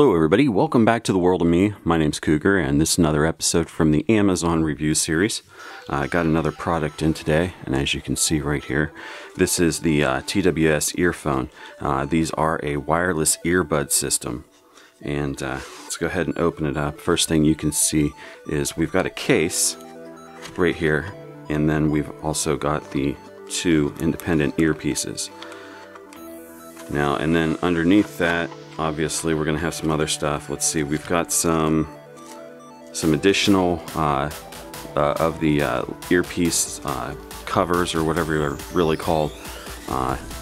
Hello everybody, welcome back to The World of Me. My name's Cougar and this is another episode from the Amazon review series. I got another product in today, and as you can see right here, this is the TWS earphone. These are a wireless earbud system, and let's go ahead and open it up. First thing you can see is we've got a case right here, and then we've also got the two independent earpieces. Now, and then underneath that, obviously we're gonna have some other stuff. Let's see, we've got some additional of the earpiece covers, or whatever they're really called.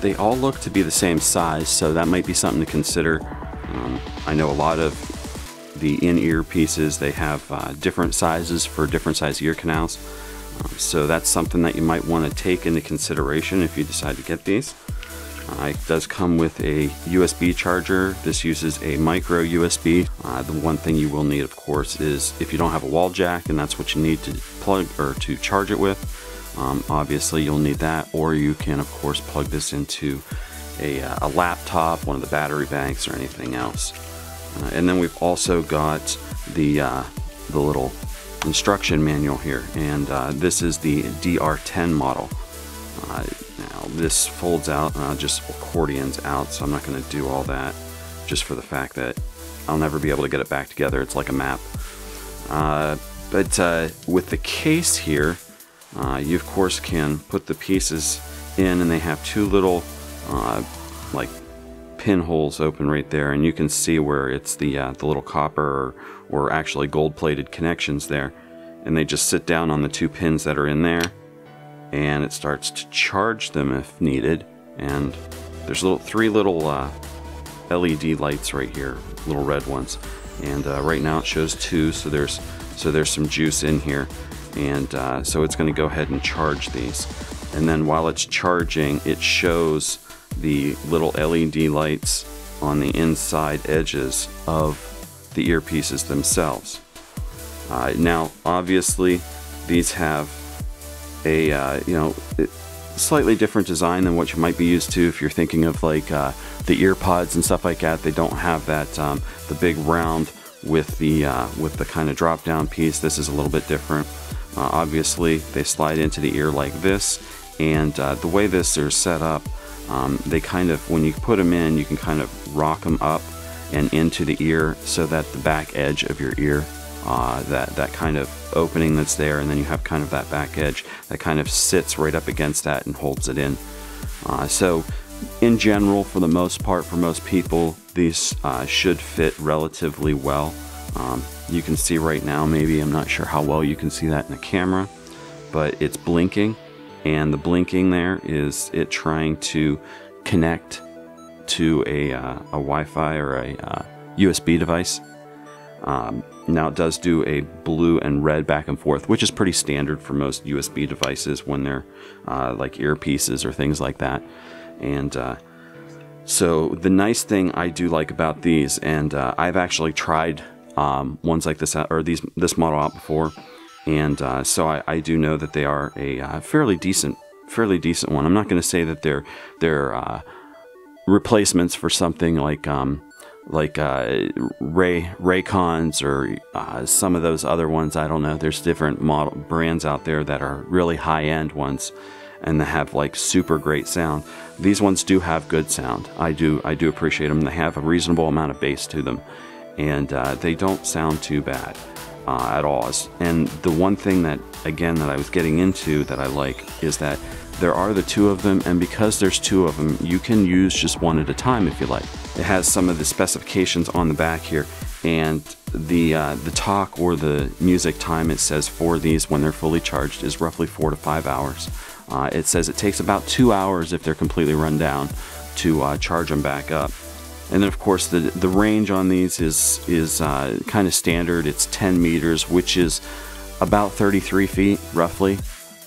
They all look to be the same size, so that might be something to consider. I know a lot of the in-ear pieces, they have different sizes for different size ear canals, so that's something that you might want to take into consideration if you decide to get these. It does come with a USB charger. This uses a micro USB. The one thing you will need, of course, is if you don't have a wall jack, and that's what you need to plug or to charge it with. Obviously you'll need that, or you can of course plug this into a laptop, one of the battery banks, or anything else. And then we've also got the little instruction manual here, and this is the DR10 model. Now this folds out, just accordions out, so I'm not going to do all that just for the fact that I'll never be able to get it back together. It's like a map. But with the case here, you of course can put the pieces in, and they have two little like pinholes open right there, and you can see where it's the little copper or actually gold-plated connections there, and they just sit down on the two pins that are in there, and it starts to charge them if needed. And there's three little LED lights right here, little red ones, and right now it shows two, so there's some juice in here, and so it's going to go ahead and charge these. And then while it's charging, it shows the little LED lights on the inside edges of the earpieces themselves. Now obviously these have a slightly different design than what you might be used to if you're thinking of like the ear pods and stuff like that. They don't have that the big round with the kind of drop down piece. This is a little bit different. Obviously they slide into the ear like this, and the way this is set up, they kind of, when you put them in, you can kind of rock them up and into the ear so that the back edge of your ear, that kind of opening that's there, and then you have kind of that back edge that kind of sits right up against that and holds it in. So in general, for the most part, for most people, these should fit relatively well. You can see right now, maybe, I'm not sure how well you can see that in the camera, but it's blinking, and the blinking there is it trying to connect to a Wi-Fi or a USB device. Now it does do a blue and red back and forth, which is pretty standard for most USB devices when they're like earpieces or things like that. And so the nice thing I do like about these, and I've actually tried ones like this out, or this model out before, and so I do know that they are a fairly decent one. I'm not going to say that they're replacements for something like Raycons or some of those other ones. I don't know, there's different model brands out there that are really high-end ones and they have like super great sound. These ones do have good sound. I do appreciate them. They have a reasonable amount of bass to them, and they don't sound too bad at all. And the one thing that, again, that I was getting into that I like is that there are the two of them, and because there's two of them, you can use just one at a time if you like. It has some of the specifications on the back here, and the talk or the music time, it says for these when they're fully charged, is roughly 4 to 5 hours. It says it takes about 2 hours if they're completely run down to charge them back up. And then of course the range on these is kind of standard. It's 10 meters, which is about 33 feet roughly.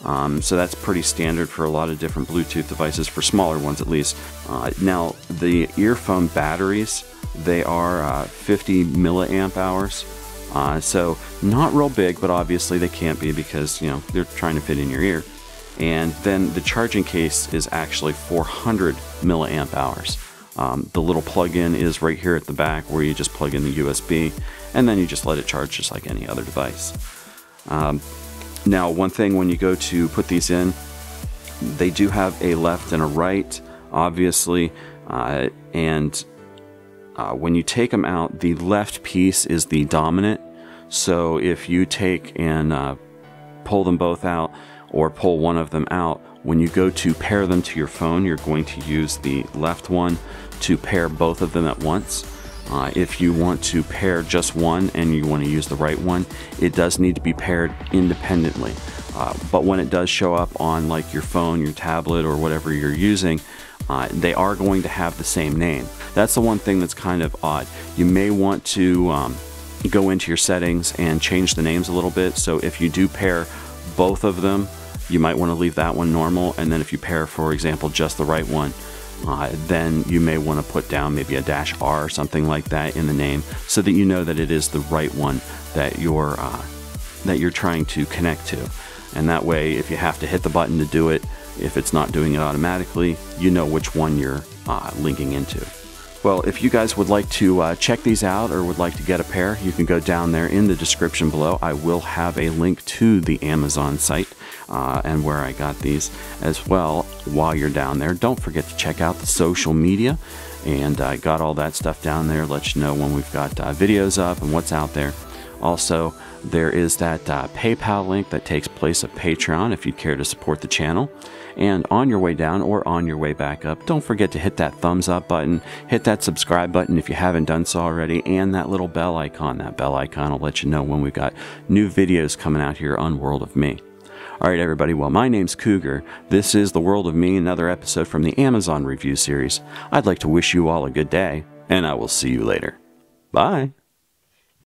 So that's pretty standard for a lot of different Bluetooth devices, for smaller ones at least. Now the earphone batteries, they are 50 milliamp hours, so not real big, but obviously they can't be because, you know, they're trying to fit in your ear. And then the charging case is actually 400 milliamp hours. The little plug-in is right here at the back where you just plug in the USB and then you just let it charge just like any other device. Now, one thing when you go to put these in, they do have a left and a right, obviously, when you take them out, the left piece is the dominant. So if you take and pull them both out or pull one of them out, when you go to pair them to your phone, you're going to use the left one to pair both of them at once. If you want to pair just one and you want to use the right one, it does need to be paired independently. But when it does show up on like your phone, your tablet, or whatever you're using, they are going to have the same name. That's the one thing that's kind of odd. You may want to go into your settings and change the names a little bit. So if you do pair both of them, you might want to leave that one normal. And then if you pair, for example, just the right one, then you may want to put down maybe a -R or something like that in the name so that you know that it is the right one that you're trying to connect to. And that way, if you have to hit the button to do it, if it's not doing it automatically, you know which one you're linking into. Well, if you guys would like to check these out or would like to get a pair, you can go down there in the description below. I will have a link to the Amazon site and where I got these as well. While you're down there, don't forget to check out the social media, and I got all that stuff down there. Let you know when we've got videos up and what's out there. Also, there is that PayPal link that takes place at Patreon if you'd care to support the channel. And on your way down or on your way back up, don't forget to hit that thumbs up button, hit that subscribe button if you haven't done so already, and that little bell icon. That bell icon will let you know when we've got new videos coming out here on World of Me. All right, everybody. Well, my name's Cougar. This is The World of Me, another episode from the Amazon review series. I'd like to wish you all a good day, and I will see you later. Bye.